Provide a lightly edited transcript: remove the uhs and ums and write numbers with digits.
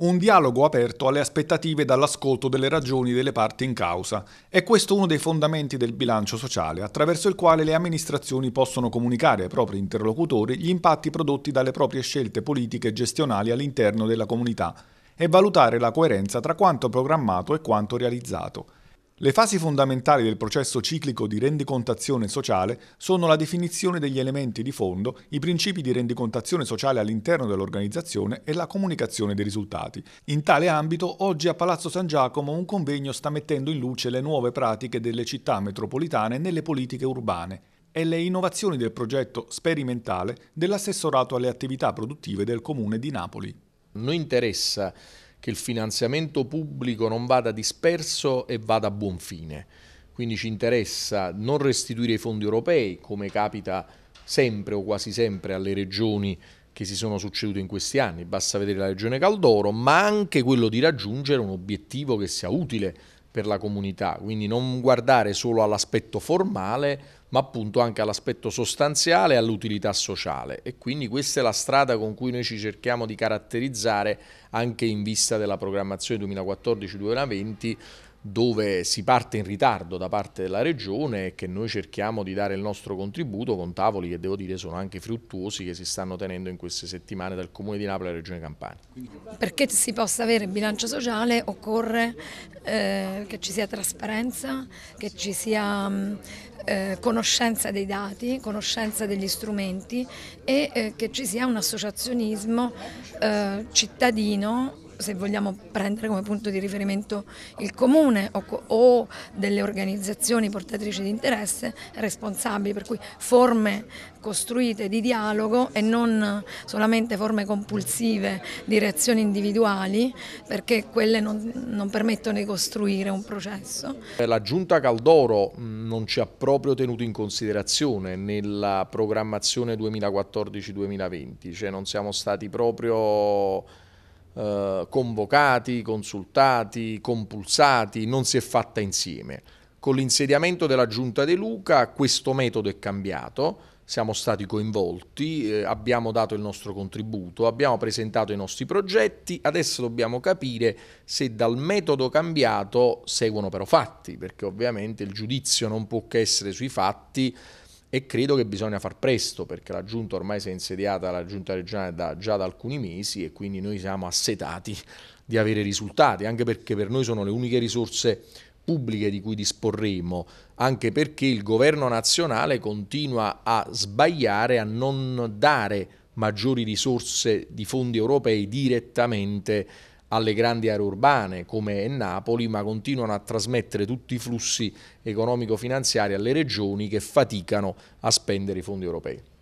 Un dialogo aperto alle aspettative dall'ascolto delle ragioni delle parti in causa. È questo uno dei fondamenti del bilancio sociale, attraverso il quale le amministrazioni possono comunicare ai propri interlocutori gli impatti prodotti dalle proprie scelte politiche e gestionali all'interno della comunità e valutare la coerenza tra quanto programmato e quanto realizzato. Le fasi fondamentali del processo ciclico di rendicontazione sociale sono la definizione degli elementi di fondo, i principi di rendicontazione sociale all'interno dell'organizzazione e la comunicazione dei risultati. In tale ambito, oggi a Palazzo San Giacomo un convegno sta mettendo in luce le nuove pratiche delle città metropolitane nelle politiche urbane e le innovazioni del progetto sperimentale dell'assessorato alle attività produttive del Comune di Napoli. Non interessa che il finanziamento pubblico non vada disperso e vada a buon fine. Quindi ci interessa non restituire i fondi europei, come capita sempre o quasi sempre alle regioni che si sono succedute in questi anni, basta vedere la regione Caldoro, ma anche quello di raggiungere un obiettivo che sia utile per la comunità, quindi non guardare solo all'aspetto formale, ma appunto anche all'aspetto sostanziale e all'utilità sociale. E quindi questa è la strada con cui noi ci cerchiamo di caratterizzare anche in vista della programmazione 2014-2020, dove si parte in ritardo da parte della Regione e che noi cerchiamo di dare il nostro contributo con tavoli che devo dire sono anche fruttuosi, che si stanno tenendo in queste settimane dal Comune di Napoli alla Regione Campania. Perché si possa avere bilancio sociale occorre che ci sia trasparenza, che ci sia conoscenza dei dati, conoscenza degli strumenti e che ci sia un associazionismo cittadino, se vogliamo prendere come punto di riferimento il comune o delle organizzazioni portatrici di interesse responsabili, per cui forme costruite di dialogo e non solamente forme compulsive di reazioni individuali, perché quelle non permettono di costruire un processo. La Giunta Caldoro non ci ha proprio tenuto in considerazione nella programmazione 2014-2020, cioè non siamo stati proprio convocati, consultati, compulsati, non si è fatta insieme. Con l'insediamento della Giunta De Luca questo metodo è cambiato, siamo stati coinvolti, abbiamo dato il nostro contributo, abbiamo presentato i nostri progetti, adesso dobbiamo capire se dal metodo cambiato seguono però fatti, perché ovviamente il giudizio non può che essere sui fatti e credo che bisogna far presto, perché la Giunta ormai si è insediata, la Giunta regionale già da alcuni mesi, e quindi noi siamo assetati di avere risultati, anche perché per noi sono le uniche risorse pubbliche di cui disporremo, anche perché il governo nazionale continua a sbagliare, a non dare maggiori risorse di fondi europei direttamente alle grandi aree urbane come Napoli, ma continuano a trasmettere tutti i flussi economico-finanziari alle regioni che faticano a spendere i fondi europei.